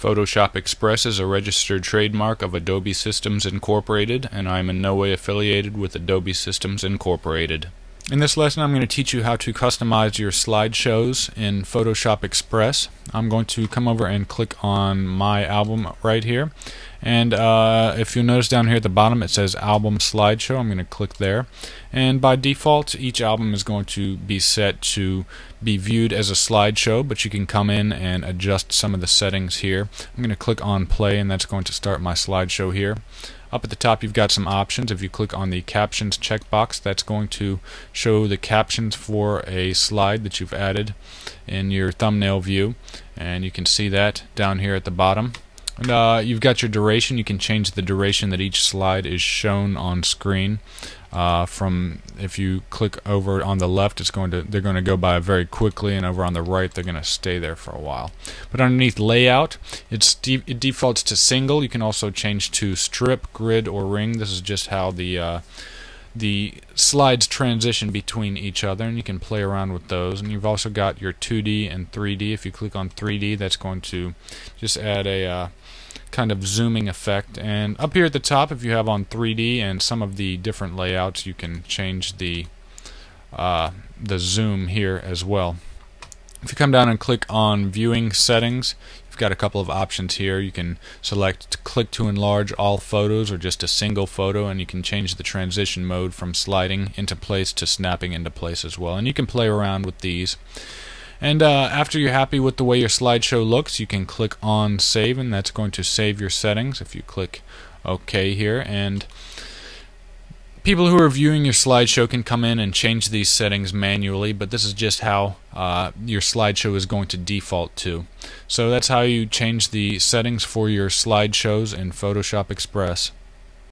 Photoshop Express is a registered trademark of Adobe Systems Incorporated, and I am in no way affiliated with Adobe Systems Incorporated. In this lesson I'm going to teach you how to customize your slideshows in Photoshop Express. I'm going to come over and click on My Album right here, and if you notice down here at the bottom it says Album Slideshow. I'm going to click there, and by default each album is going to be set to be viewed as a slideshow, but you can come in and adjust some of the settings here. I'm going to click on Play, and that's going to start my slideshow here. Up at the top you've got some options. If you click on the captions checkbox, that's going to show the captions for a slide that you've added in your thumbnail view, and you can see that down here at the bottom. And you've got your duration. You can change the duration that each slide is shown on screen. If you click over on the left, they're going to go by very quickly, and over on the right they're going to stay there for a while. But underneath layout, it defaults to single. You can also change to strip, grid, or ring. This is just how the slides transition between each other, and you can play around with those. And you've also got your 2D and 3D. If you click on 3D, that's going to just add a kind of zooming effect. And up here at the top, if you have on 3D and some of the different layouts, you can change the zoom here as well. If you come down and click on viewing settings, you've got a couple of options here. You can select to click to enlarge all photos or just a single photo, and you can change the transition mode from sliding into place to snapping into place as well. And you can play around with these. And after you're happy with the way your slideshow looks, you can click on Save, and that's going to save your settings. If you click OK here, and people who are viewing your slideshow can come in and change these settings manually, but this is just how your slideshow is going to default to. So that's how you change the settings for your slideshows in Photoshop Express.